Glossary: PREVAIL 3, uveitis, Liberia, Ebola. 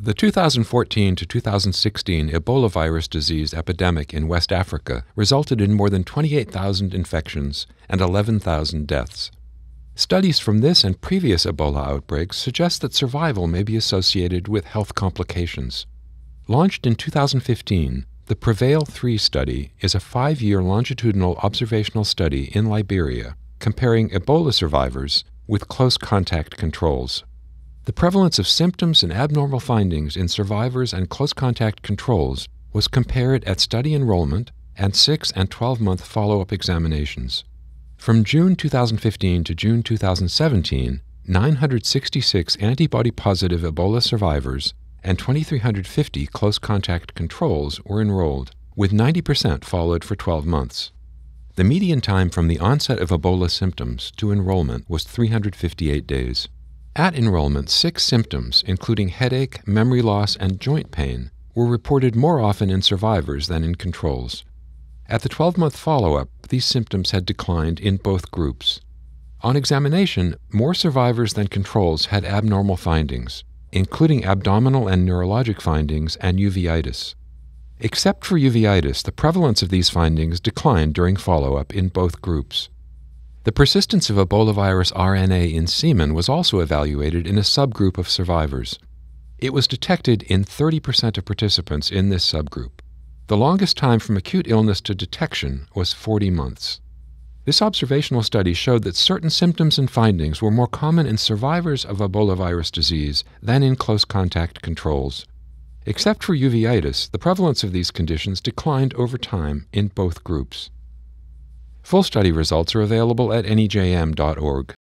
The 2014 to 2016 Ebola virus disease epidemic in West Africa resulted in more than 28,000 infections and 11,000 deaths. Studies from this and previous Ebola outbreaks suggest that survival may be associated with health complications. Launched in 2015, the PREVAIL 3 study is a 5-year longitudinal observational study in Liberia comparing Ebola survivors with close contact controls. The prevalence of symptoms and abnormal findings in survivors and close contact controls was compared at study enrollment and 6- and 12-month follow-up examinations. From June 2015 to June 2017, 966 antibody-positive Ebola survivors and 2,350 close contact controls were enrolled, with 90% followed for 12 months. The median time from the onset of Ebola symptoms to enrollment was 358 days. At enrollment, 6 symptoms, including headache, memory loss, and joint pain, were reported more often in survivors than in controls. At the 12-month follow-up, these symptoms had declined in both groups. On examination, more survivors than controls had abnormal findings, including abdominal and neurologic findings and uveitis. Except for uveitis, the prevalence of these findings declined during follow-up in both groups. The persistence of Ebola virus RNA in semen was also evaluated in a subgroup of survivors. It was detected in 30% of participants in this subgroup. The longest time from acute illness to detection was 40 months. This observational study showed that certain symptoms and findings were more common in survivors of Ebola virus disease than in close contact controls. Except for uveitis, the prevalence of these conditions declined over time in both groups. Full study results are available at nejm.org.